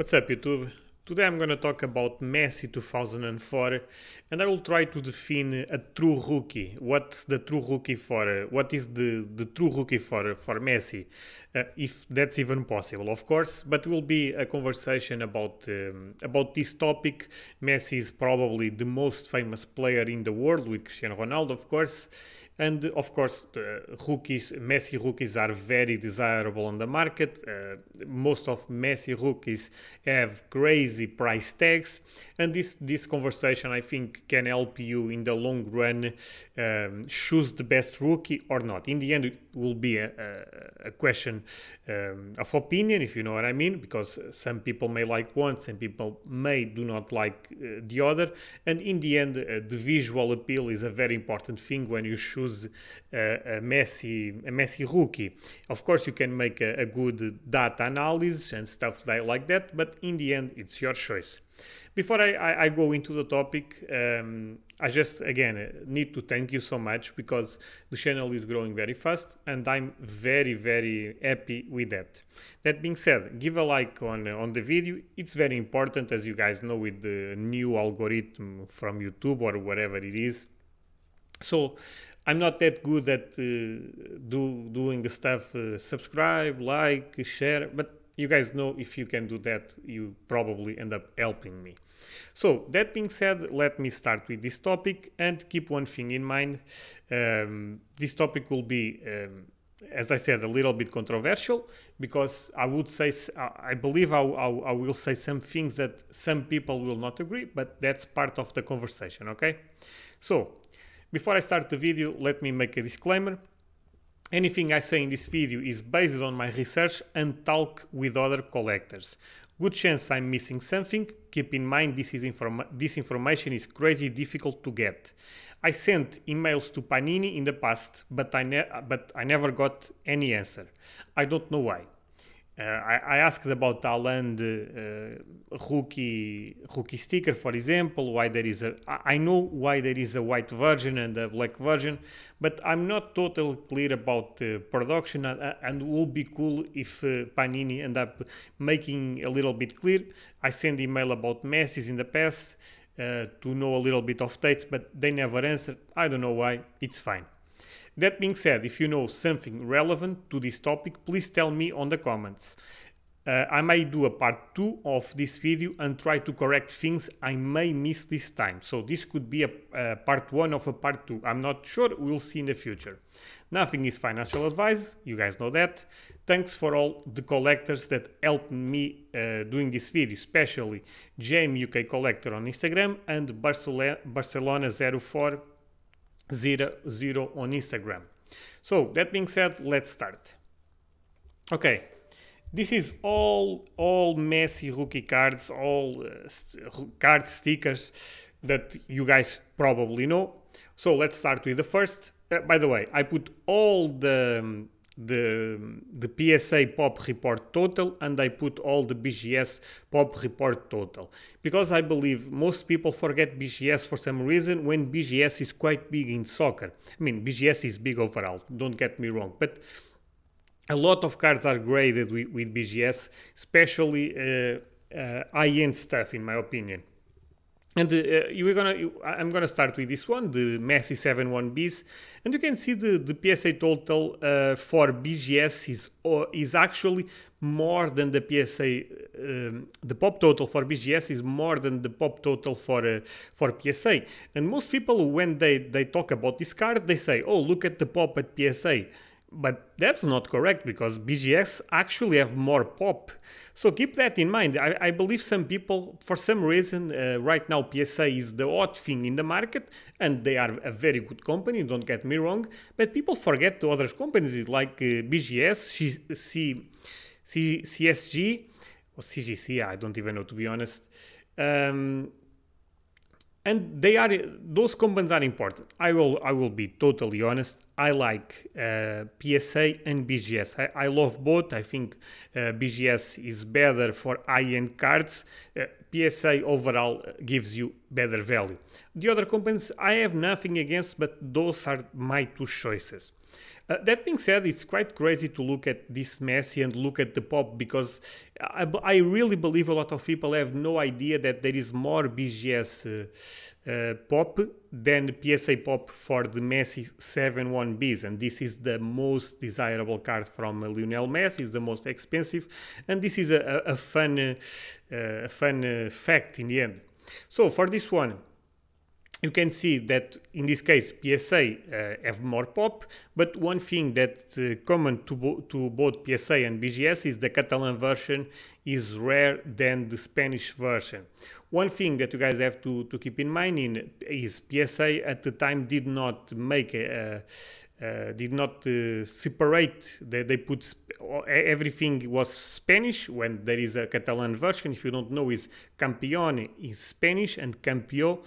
What's up, YouTube? Today I'm going to talk about Messi 2004 and I will try to define a true rookie. What's the true rookie for? What is the true rookie for Messi? If that's even possible, of course, but will be a conversation about this topic. Messi is probably the most famous player in the world with Cristiano Ronaldo, of course. And of course, Messi rookies are very desirable on the market. Most of Messi rookies have crazy price tags, and this conversation I think can help you in the long run choose the best rookie or not. In the end, it will be a question of opinion, if you know what I mean, because some people may like one, some people may do not like the other, and in the end, the visual appeal is a very important thing when you choose a Messi rookie. Of course, you can make a good data analysis and stuff like that, but in the end, it's your choice. Before I go into the topic, I just again need to thank you so much, because the channel is growing very fast and I'm very, very happy with that. That being said, give a like on the video. It's very important, as you guys know, with the new algorithm from YouTube or whatever it is. So I'm not that good at doing the stuff, subscribe, like, share, but you guys know if you can do that, you probably end up helping me. So that being said, let me start with this topic and keep one thing in mind. This topic will be, as I said, a little bit controversial, because I would say, I believe I will say some things that some people will not agree, but that's part of the conversation, okay? So, before I start the video, let me make a disclaimer. Anything I say in this video is based on my research and talk with other collectors. Good chance I'm missing something. Keep in mind this information is crazy difficult to get. I sent emails to Panini in the past, but I never got any answer. I don't know why. I asked about Haaland rookie sticker, for example, why there is a... I know why there is a white version and a black version, but I'm not totally clear about the production, and will be cool if Panini end up making a little bit clear. I send email about Messi's in the past to know a little bit of dates, but they never answered. I don't know why. It's fine. That being said, if you know something relevant to this topic, please tell me on the comments. I may do a part 2 of this video and try to correct things I may miss this time. So this could be a part 1 of a part 2. I'm not sure. We'll see in the future. Nothing is financial advice. You guys know that. Thanks for all the collectors that helped me doing this video, especially JMUK Collector on Instagram and Barcelona04. 00 on Instagram. So that being said, let's start. Okay, this is all Messi rookie cards, all card stickers that you guys probably know. So let's start with the first. By the way, I put all the PSA pop report total, and I put all the BGS pop report total, because I believe most people forget BGS for some reason, when BGS is quite big in soccer. I mean, BGS is big overall, don't get me wrong, but a lot of cards are graded with BGS, especially high-end stuff, in my opinion. And I'm gonna start with this one, the Messi 71Bs, and you can see the PSA total for BGS is actually more than the PSA. The pop total for BGS is more than the pop total for PSA. And most people, when they talk about this card, they say, "Oh, look at the pop at PSA." But that's not correct, because BGS actually have more pop. So keep that in mind. I believe some people, for some reason, right now PSA is the odd thing in the market, and they are a very good company, don't get me wrong, but people forget the other companies like BGS, CSG, or CGC, I don't even know, to be honest. And those companies are important. I will be totally honest. I like PSA and BGS. I love both. I think BGS is better for high-end cards. PSA overall gives you better value. The other companies I have nothing against, but those are my two choices. That being said, it's quite crazy to look at this Messi and look at the pop, because I really believe a lot of people have no idea that there is more BGS pop than PSA pop for the Messi 7-1Bs, and this is the most desirable card from Lionel Messi, is the most expensive, and this is a fun fact in the end. So for this one, you can see that in this case PSA have more pop, but one thing that's common to both PSA and BGS is the Catalan version is rarer than the Spanish version. One thing that you guys have to keep in mind is PSA at the time did not make separate. They put everything was Spanish when there is a Catalan version. If you don't know, is Campeón is Spanish and Campeó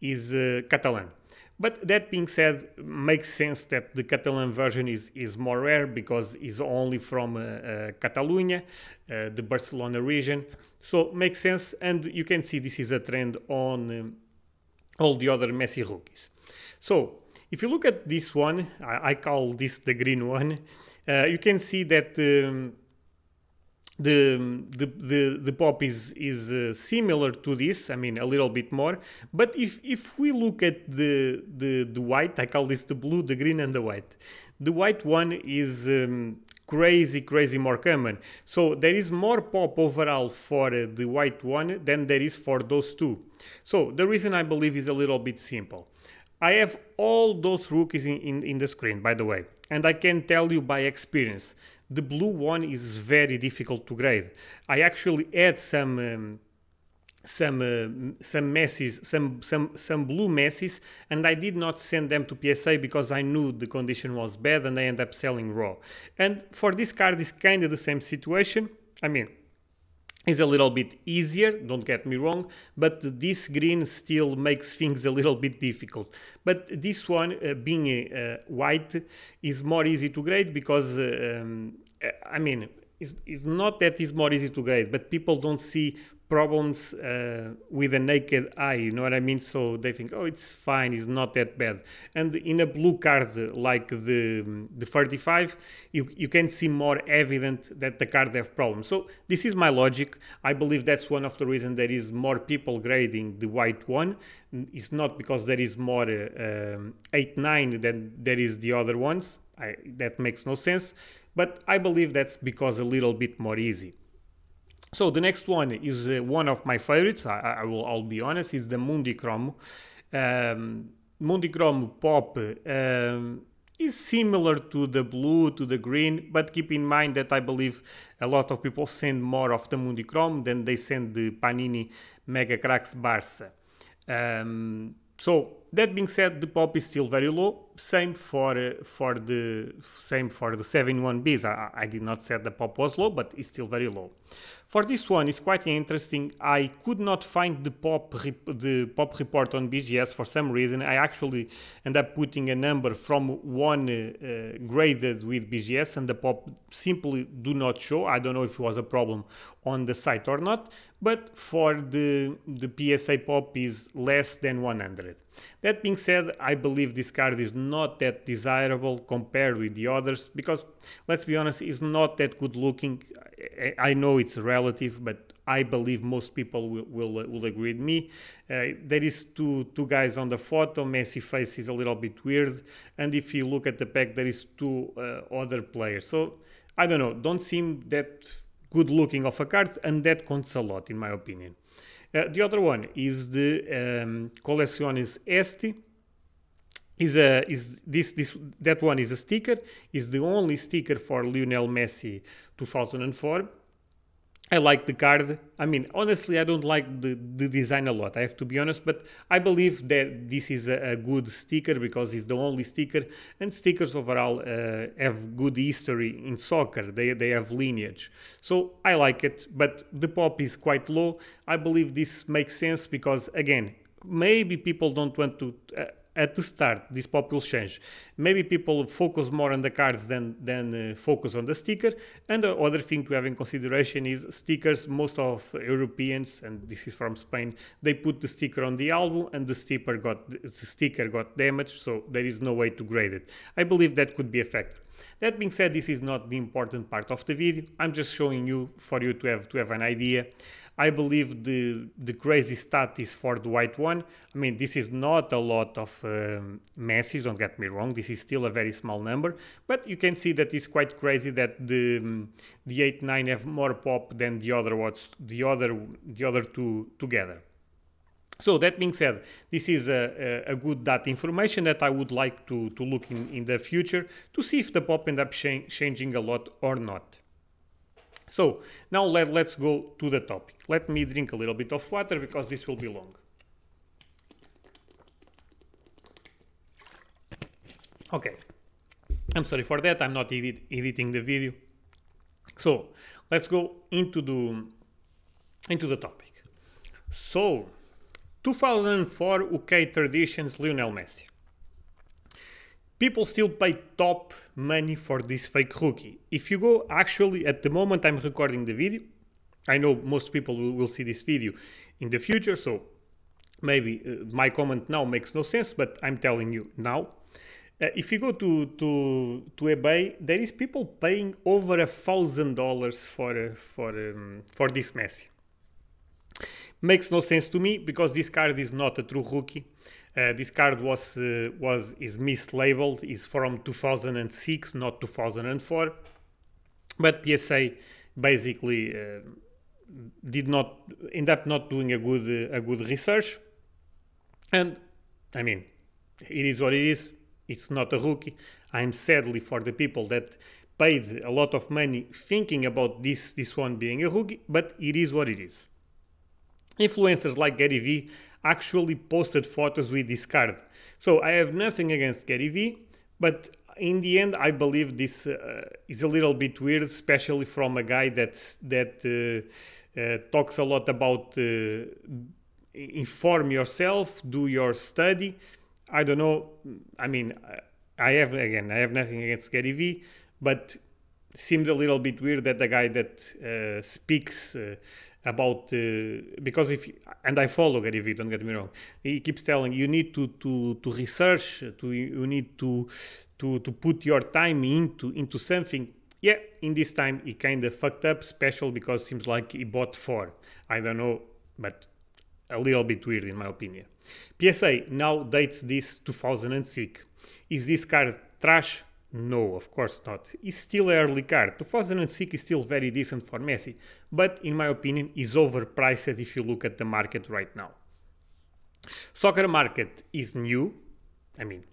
is Catalan. But that being said, makes sense that the Catalan version is more rare because it's only from Catalunya, the Barcelona region. So makes sense, and you can see this is a trend on all the other Messi rookies. So if you look at this one, I call this the green one, you can see that the pop is similar to this, I mean a little bit more, but if we look at the white, I call this the blue, the green and the white. The white one is crazy more common, so there is more pop overall for the white one than there is for those two. So the reason I believe is a little bit simple. I have all those rookies in the screen, by the way, and I can tell you by experience, the blue one is very difficult to grade. I actually had some blue Messis, and I did not send them to PSA because I knew the condition was bad, and I ended up selling raw. And for this card is kind of the same situation. I mean, it's a little bit easier, don't get me wrong, but this green still makes things a little bit difficult. But this one, being white, is more easy to grade because, I mean, it's not that it's more easy to grade, but people don't see problems with a naked eye, you know what I mean? So they think, oh, it's fine, it's not that bad. And in a blue card like the 35, you can see more evident that the card have problems. So this is my logic. I believe that's one of the reasons there is more people grading the white one. It's not because there is more 8-9 than there is the other ones. That makes no sense, but I believe that's because a little bit more easy. So the next one is one of my favorites, I'll be honest, is the Mundicromo. Mundicromo pop is similar to the blue, to the green, but keep in mind that I believe a lot of people send more of the Mundicromo than they send the Panini Mega Cracks Barça. So that being said, the pop is still very low. Same for the 7-1Bs. I did not say the pop was low, but it's still very low. For this one, it's quite interesting. I could not find the pop report on BGS for some reason. I actually end up putting a number from one graded with BGS, and the pop simply do not show. I don't know if it was a problem on the site or not. But for the PSA pop is less than 100. That being said, I believe this card is not that desirable compared with the others because, let's be honest, it's not that good looking. I know it's relative, but I believe most people will agree with me. There is two guys on the photo. Messi face is a little bit weird, and if you look at the pack, there is two other players. So I don't know. Don't seem that good looking of a card, and that counts a lot in my opinion. The other one is the Colecciones Este. That one is a sticker. Is the only sticker for Lionel Messi 2004. I like the card. I mean, honestly, I don't like the design a lot, I have to be honest, but I believe that this is a good sticker because it's the only sticker, and stickers overall have good history in soccer. They have lineage. So I like it, but the pop is quite low. I believe this makes sense because, again, maybe people don't want to... at the start, this popular change. Maybe people focus more on the cards than focus on the sticker. And the other thing to have in consideration is stickers. Most of Europeans, and this is from Spain, they put the sticker on the album and the sticker got damaged, so there is no way to grade it. I believe that could be a factor. That being said, this is not the important part of the video. I'm just showing you for you to have an idea. I believe the crazy stat is for the white one. I mean, this is not a lot of messes, don't get me wrong. This is still a very small number, but you can see that it's quite crazy that the 8, 9 have more pop than the other two together. So that being said, this is a good data information that I would like to look in the future to see if the pop end up changing a lot or not. So now let's go to the topic. Let me drink a little bit of water because this will be long. Okay, I'm sorry for that. I'm not editing the video. So let's go into the topic. So 2004 UK Traditions, Lionel Messi. People still pay top money for this fake rookie. If you go, actually, at the moment I'm recording the video, I know most people will see this video in the future, so maybe my comment now makes no sense, but I'm telling you now. If you go to eBay, there is people paying over $1,000 for this Messi. Makes no sense to me because this card is not a true rookie. This card is mislabeled, is from 2006, not 2004. But PSA basically ended up not doing a good research. And I mean, it is what it is. It's not a rookie. I'm sadly for the people that paid a lot of money thinking about this one being a rookie, but it is what it is. Influencers like Gary Vee actually posted photos with this card. So I have nothing against Gary Vee, but in the end I believe this is a little bit weird, especially from a guy that talks a lot about inform yourself, do your study. I don't know, I mean, I have nothing against Gary Vee, but seems a little bit weird that the guy that speaks about because if, and I follow Gary Vee, don't get me wrong, he keeps telling you need to research, you need to put your time into something. Yeah, in this time he kind of fucked up, special because seems like he bought 4. I don't know, but a little bit weird in my opinion. PSA now dates this 2006. Is this card trash? No, of course not. It's still an early card. 2006 is still very decent for Messi, but in my opinion is overpriced if you look at the market right now. Soccer market is new. I mean,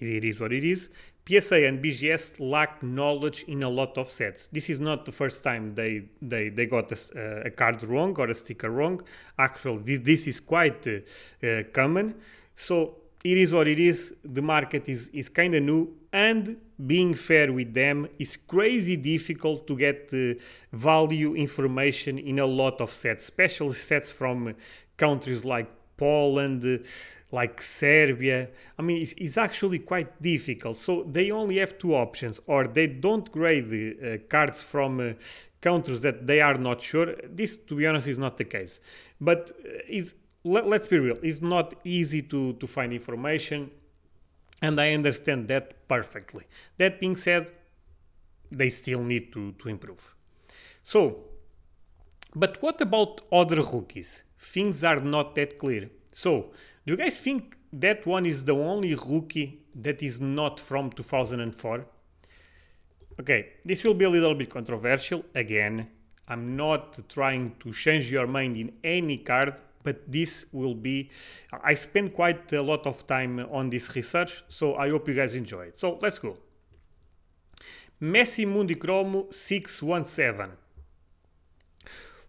it is what it is. PSA and BGS lack knowledge in a lot of sets. This is not the first time they got a card wrong or a sticker wrong. Actually, this is quite common. So it is what it is. The market is kind of new, and being fair with them, is crazy difficult to get value information in a lot of sets, especially sets from countries like Poland, like Serbia. I mean, it's actually quite difficult. So they only have 2 options, or they don't grade the cards from countries that they are not sure. This, to be honest, is not the case. But let's be real, it's not easy to find information, and I understand that perfectly. That being said, they still need to improve. So, but what about other rookies? Things are not that clear. So, do you guys think that one is the only rookie that is not from 2004? Okay, this will be a little bit controversial. Again, I'm not trying to change your mind in any card, but this will be, I spent quite a lot of time on this research, so I hope you guys enjoy it. So let's go. Messi Mundicromo 617.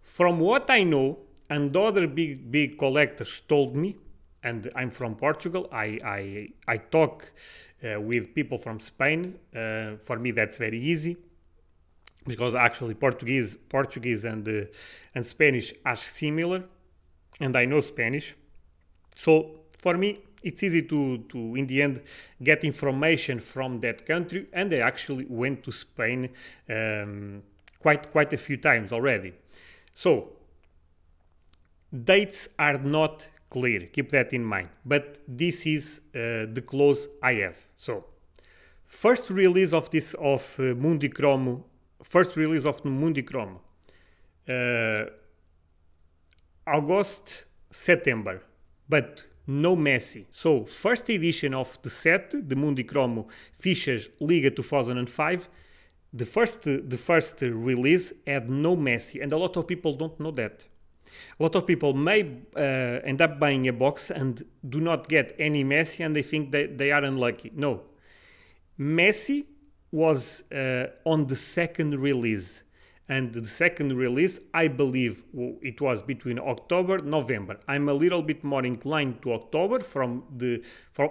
From what I know, and other big collectors told me, and I'm from Portugal, I talk with people from Spain. For me that's very easy, because actually Portuguese and Spanish are similar, and I know Spanish. So for me, it's easy to in the end get information from that country, and I actually went to Spain quite a few times already. So dates are not clear, keep that in mind, but this is the close I have. So first release of this Mundi Cromo, August, September, but no Messi. So first edition of the set, the Mundi Cromo Fichas Liga 2005, the first release had no Messi, and a lot of people don't know that. A lot of people may end up buying a box and do not get any Messi, and they think that they are unlucky. No, Messi was on the second release, and the second release, I believe it was between October, November. I'm a little bit more inclined to October from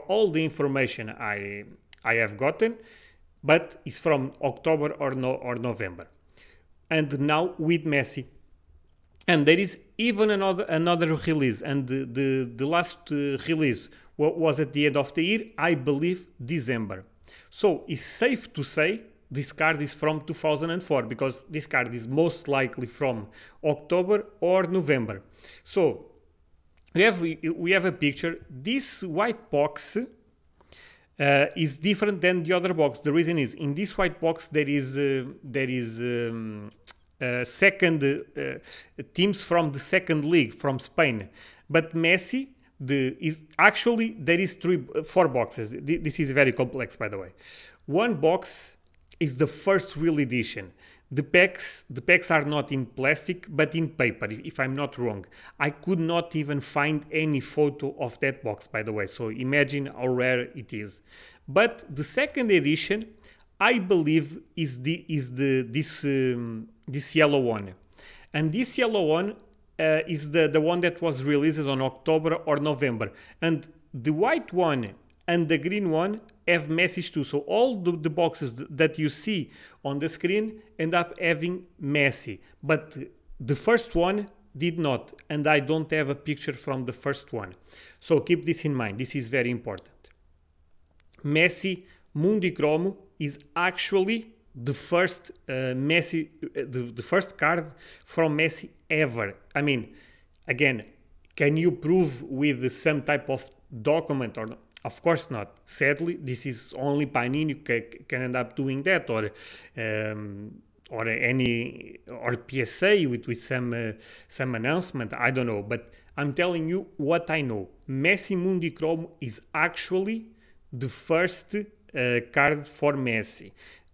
all the information I have gotten, but it's from October or November, and now with Messi. And there is even another release, and the last release was at the end of the year, I believe December. So it's safe to say this card is from 2004, because this card is most likely from October or November. So we have a picture. This white box is different than the other box. The reason is, in this white box there is teams from the second league from Spain, but Messi there is four boxes. This is very complex, by the way. One box is the first real edition. The packs are not in plastic but in paper, if I'm not wrong. I could not even find any photo of that box, by the way, so imagine how rare it is. But the second edition, I believe, is this yellow one, and this yellow one is the one that was released on October or November, and the white one and the green one have Messi too. So all the boxes that you see on the screen end up having Messi, but the first one did not, and I don't have a picture from the first one. So keep this in mind. This is very important. Messi Mundi Cromo is actually the first Messi, the first card from Messi ever. I mean, again, can you prove with some type of document or not? Of course not. Sadly, this is only Panini can end up doing that, or PSA with some announcement. I don't know, but I'm telling you what I know. Messi Mundi Cromo is actually the first card for Messi.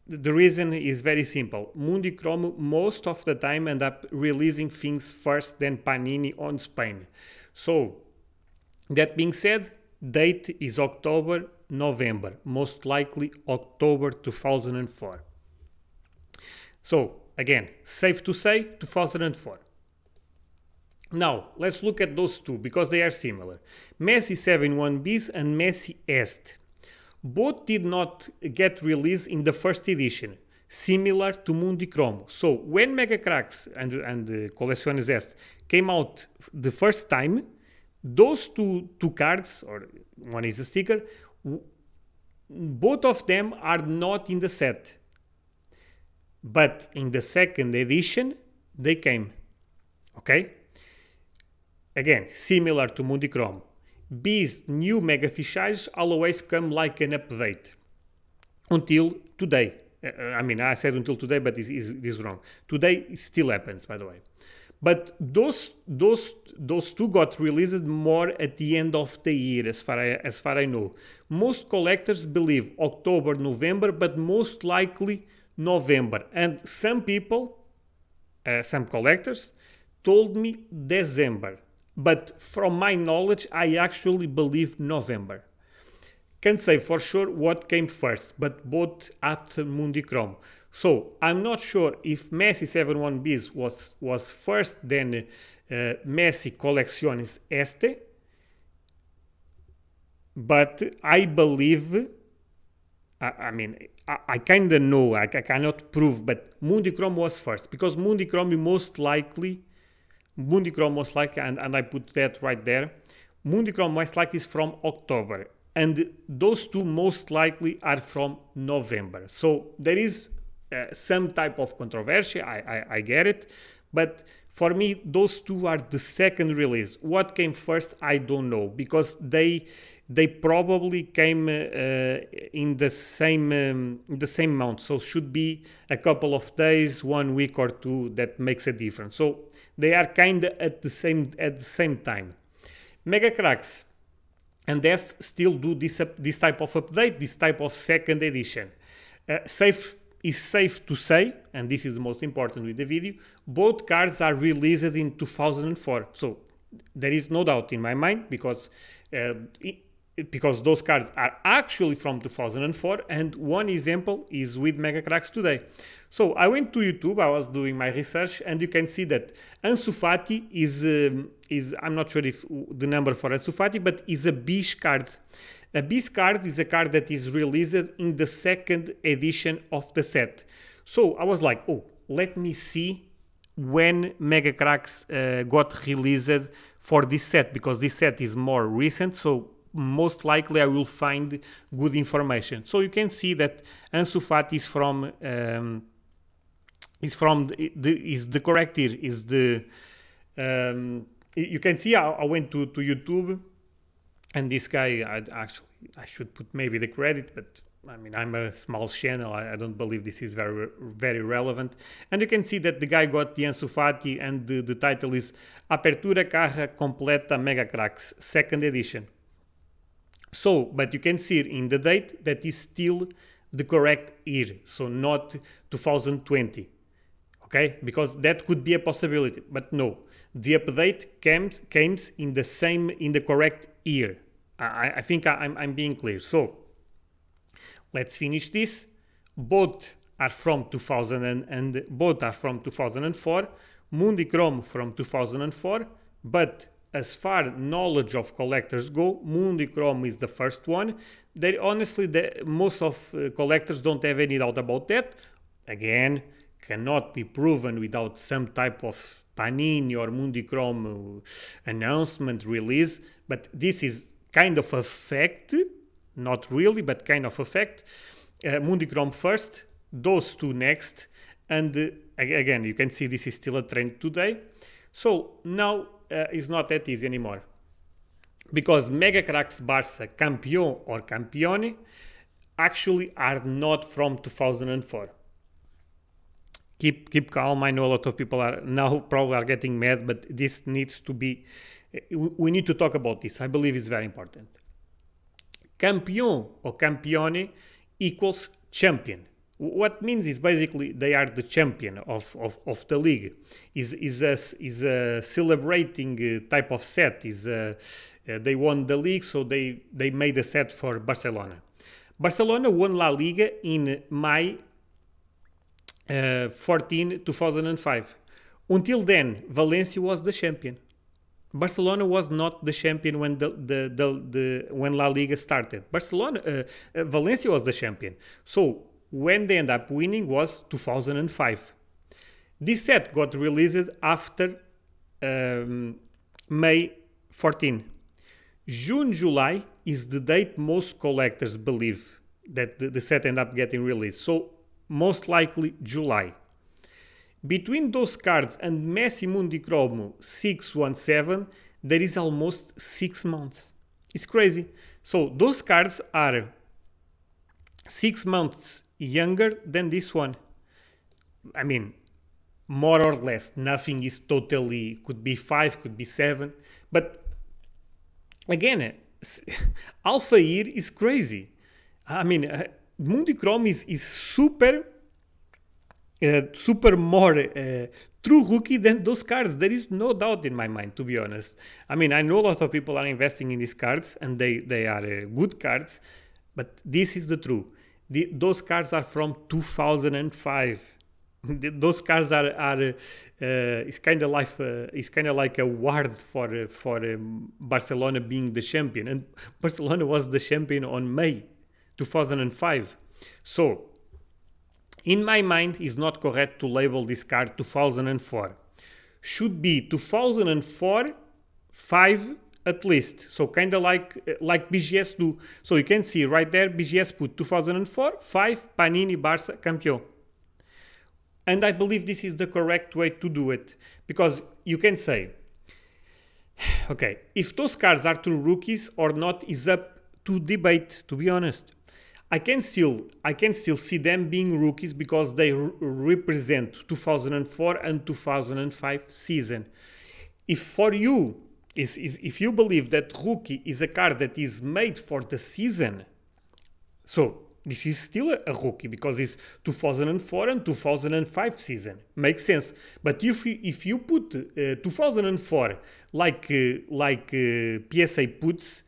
The reason is very simple. Mundi Cromo most of the time end up releasing things first than Panini on Spain. So that being said, date is October, November, most likely October 2004. So again, safe to say 2004. Now let's look at those two because they are similar. Messi 7-1 bis and Messi Est. Both did not get released in the first edition, similar to Mundi Cromo. So when Mega Cracks and Coleciones Est came out the first time, those two cards, or one is a sticker, both of them are not in the set. But in the second edition, they came. Okay? Again, similar to Mundi Cromo. These new mega fichages always come like an update until today. I mean, I said until today, but it is wrong. Today it still happens, by the way. But those two got released more at the end of the year, as far as I know. Most collectors believe October, November, but most likely November. And some people, some collectors, told me December. But from my knowledge, I actually believe November. Can't say for sure what came first, but both at Mundi Cromo. So I'm not sure if Messi 7-1 bis was first, then Messi Colecciones Este. But I believe, I mean, I kind of know, I cannot prove, but Mundi Cromo was first, because Mundi Cromo most likely, and I put that right there, Mundial most likely is from October, and those two most likely are from November. So there is some type of controversy, I get it, but for me those two are the second release. What came first, I don't know, because they probably came in the same month, so should be a couple of days, 1 week or two, that makes a difference. So they are kind of at the same time. MegaCracks and Dest still do this type of update, this type of second edition. Safe to say, and this is the most important with the video, both cards are released in 2004. So there is no doubt in my mind, because those cards are actually from 2004, and one example is with MegaCracks today. So I went to YouTube, I was doing my research, and you can see that Ansu Fati is I'm not sure if the number for Ansu Fati, but is a Bish card. A Bish card is a card that is released in the second edition of the set. So I was like, oh, let me see when MegaCracks got released for this set, because this set is more recent, so most likely I will find good information. So you can see that Ansu Fati is from the correct year. Is the you can see I went to YouTube, and this guy, I should put maybe the credit, but I mean, I'm a small channel, I don't believe this is very relevant. And you can see that the guy got the Ansu Fati, and the title is Apertura Caja Completa MegaCracks Second Edition. So, but you can see in the date that is still the correct year, so not 2020, okay? Because that could be a possibility, but no, the update came in the correct year. I think I'm being clear. So let's finish this. Both are from 2004. Mundicrom from 2004, but as far knowledge of collectors go, Mundicrom is the first one. They honestly, most of collectors don't have any doubt about that. Again, cannot be proven without some type of Panini or Mundicrom announcement, release, but this is kind of a fact, not really, but kind of a fact. Mundicrom first, those two next, and again, you can see this is still a trend today. So now, is not that easy anymore, because MegaCracks Barça Campeão or Campione actually are not from 2004. Keep calm. I know a lot of people are now probably are getting mad, but this needs to be, we need to talk about this. I believe it's very important. Campeão or Campione equals champion. What means is basically they are the champion of the league. Is a celebrating type. Of set is they won the league, so they made a set for Barcelona. Barcelona won La Liga in May 14, 2005. Until then, Valencia was the champion. Barcelona was not the champion when when La Liga started. Valencia was the champion. So when they end up winning was 2005. This set got released after May 14. June, July is the date most collectors believe that the set end up getting released. So most likely July. Between those cards and Messi Mundicrom 617, there is almost 6 months. It's crazy. So those cards are 6 months younger than this one. I mean, more or less, nothing is totally, could be 5, could be 7, but again, half a year is crazy. I mean, Mundicrom is super more true rookie than those cards. There is no doubt in my mind, to be honest. I mean, I know a lot of people are investing in these cards, and they are good cards, but this is the truth. Those cards are from 2005. Those cards it's kind of like a award for Barcelona being the champion, and Barcelona was the champion on May 2005. So, in my mind, it's not correct to label this card 2004. Should be 2004, 5, at least. So kinda like BGS do. So you can see right there, BGS put 2004, 5, Panini, Barça, Campeão. And I believe this is the correct way to do it, because you can say, okay, if those cards are true rookies or not is up to debate, to be honest. I can still see them being rookies because they represent 2004 and 2005 season. If for you, if you believe that rookie is a card that is made for the season, so this is still a rookie because it's 2004 and 2005 season. Makes sense. But if you put 2004 like PSA puts,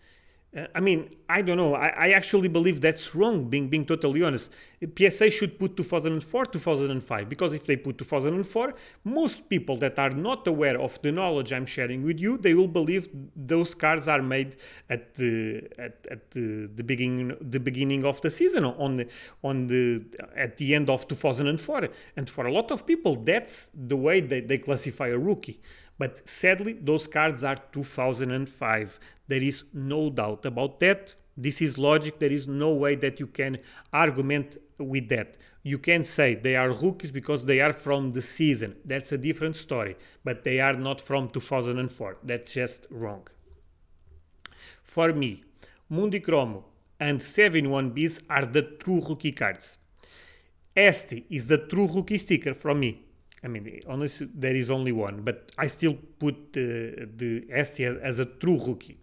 I mean, I don't know. I actually believe that's wrong, being totally honest. PSA should put 2004, 2005, because if they put 2004, most people that are not aware of the knowledge I'm sharing with you, they will believe those cards are made at the beginning of the season, at the end of 2004. And for a lot of people, that's the way they classify a rookie. But sadly, those cards are 2005. There is no doubt about that. This is logic. There is no way that you can argument with that. You can say they are rookies because they are from the season. That's a different story. But they are not from 2004. That's just wrong. For me, Mundi Cromo and 7-in-1Bs are the true rookie cards. Este is the true rookie sticker from me. I mean, honestly, there is only one, but I still put the ST as a true rookie.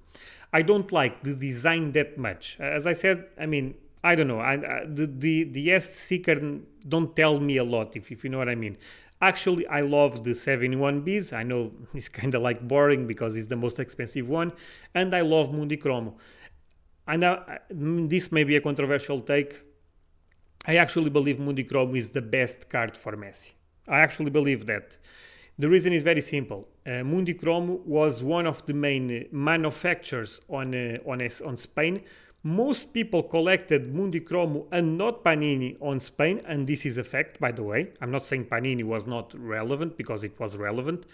I don't like the design that much. As I said, I mean, I don't know. The ST sticker don't tell me a lot, if you know what I mean. Actually, I love the 7-in-1Bs. I know it's kind of like boring because it's the most expensive one. And I love Mundi Cromo. And this may be a controversial take. I actually believe Mundi Cromo is the best card for Messi. I actually believe that. The reason is very simple. Mundi Cromo was one of the main manufacturers on Spain. Most people collected Mundi Cromo and not Panini on Spain, and this is a fact, by the way. I'm not saying Panini was not relevant, because it was relevant,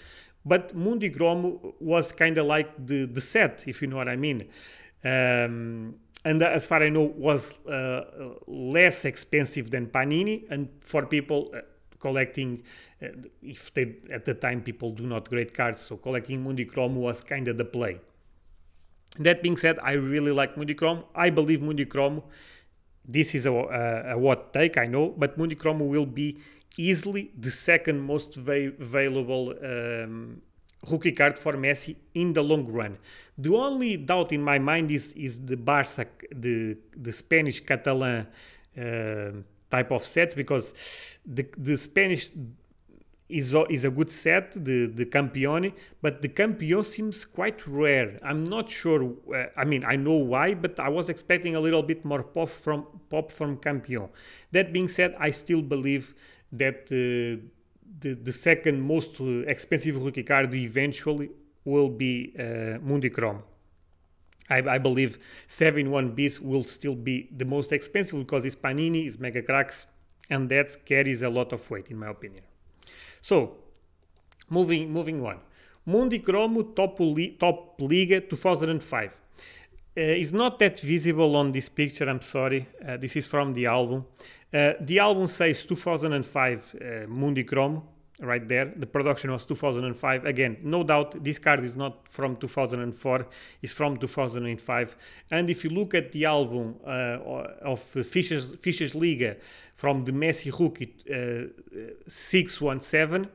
but Mundi Cromo was kind of like the set, if you know what I mean. And as far I know, was less expensive than Panini, and for people collecting, if they at the time people do not grade cards, so collecting Mundi Cromo was kind of the play. That being said, I really like Mundi Cromo. I believe Mundi Cromo, this is a what take, I know, but Mundi Cromo will be easily the second most available rookie card for Messi in the long run. The only doubt in my mind is the Barça, the Spanish Catalan type of sets, because the Spanish is a good set, the Campeone, but the Campeão seems quite rare. I'm not sure, I mean, I know why, but I was expecting a little bit more pop from Campeão. That being said, I still believe that the second most expensive rookie card eventually will be Mundi Cromo. I believe 7-in-1Bs will still be the most expensive because it's Panini, it's Mega Cracks, and that carries a lot of weight in my opinion. So, moving on. Mundi Cromo Top Liga 2005. It's not that visible on this picture, I'm sorry. This is from the album. The album says 2005 Mundi Cromo. Right there, the production was 2005. Again, no doubt this card is not from 2004, it's from 2005. And if you look at the album of Fichas Liga from the Messi rookie 617,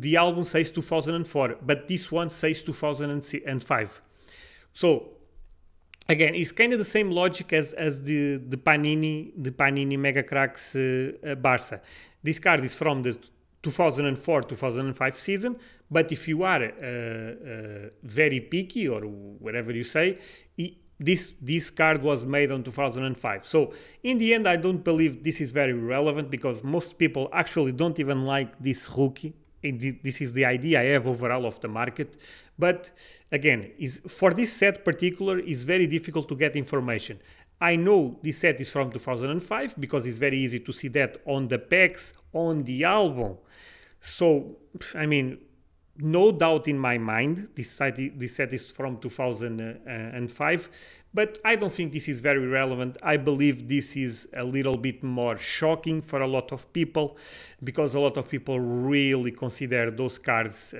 the album says 2004, but this one says 2005. So again, it's kind of the same logic as the Panini Mega Cracks Barça. This card is from the 2004-2005 season, but if you are very picky or whatever you say, this card was made on 2005. So in the end, I don't believe this is very relevant because most people actually don't even like this rookie. This is the idea I have overall of the market. But again, for this set particular, it's very difficult to get information. I know this set is from 2005 because it's very easy to see that on the packs, on the album. So, I mean, no doubt in my mind. This set is from 2005, but I don't think this is very relevant. I believe this is a little bit more shocking for a lot of people, because a lot of people really consider those cards,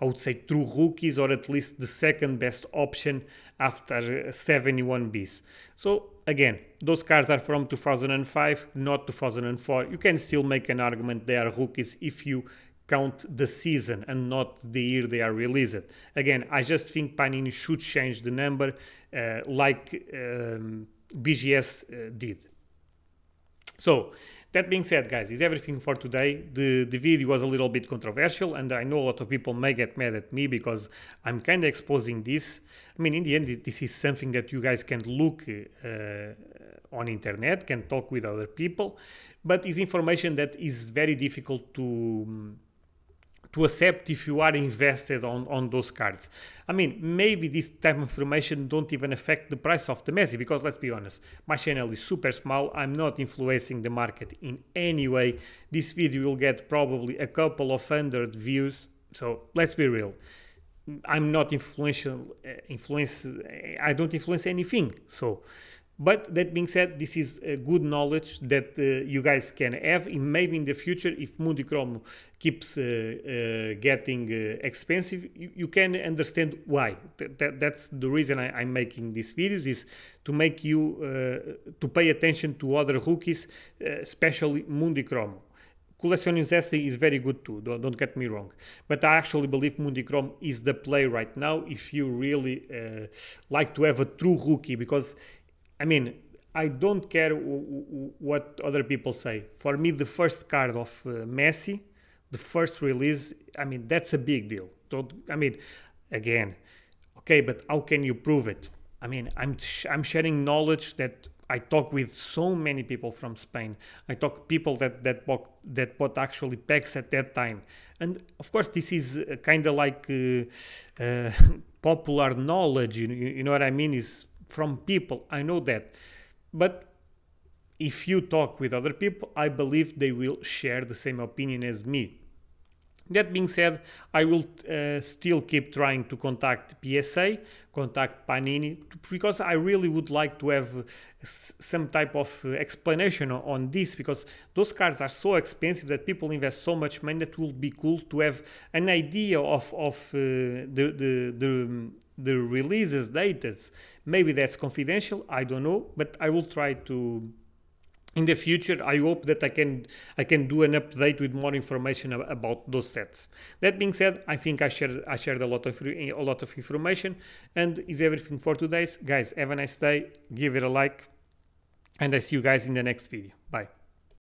I would say, true rookies, or at least the second best option after 71 Bs. So again, those cards are from 2005, not 2004. You can still make an argument they are rookies if you count the season and not the year they are released. Again, I just think Panini should change the number like BGS did. So that being said, guys, is everything for today. The video was a little bit controversial, and I know a lot of people may get mad at me because I'm kind of exposing this. I mean, in the end, this is something that you guys can look on internet, can talk with other people, but it's information that is very difficult to accept if you are invested on those cards. I mean, maybe this type of information don't even affect the price of the Messi, because let's be honest, my channel is super small. I'm not influencing the market in any way. This video will get probably a couple of hundred views. So let's be real. I'm not influential, I don't influence anything. So, but that being said, this is a good knowledge that you guys can have, and maybe in the future, if Mundichrome keeps getting expensive, you can understand why. That's the reason I'm making these videos, is to make you to pay attention to other rookies, especially Mundichrome. Collectioning Zesty is very good too, don't get me wrong, but I actually believe Mundichrome is the play right now if you really like to have a true rookie, because I mean, I don't care what other people say. For me, the first card of Messi, the first release, I mean, that's a big deal. I mean, again, okay, but how can you prove it? I mean, I'm sharing knowledge that I talk with so many people from Spain. I talk people that bought actually packs at that time. And of course, this is kind of like popular knowledge, you know what I mean? Is from people, I know that, but if you talk with other people, I believe they will share the same opinion as me. That being said, I will still keep trying to contact PSA, contact Panini, because I really would like to have some type of explanation on this, because those cards are so expensive that people invest so much money that will be cool to have an idea of the releases dates. Maybe that's confidential, I don't know, but I will try to. In the future, I hope that I can do an update with more information about those sets. That being said, I think I shared a lot of information, and is everything for today. Guys, have a nice day, give it a like, and I see you guys in the next video. Bye.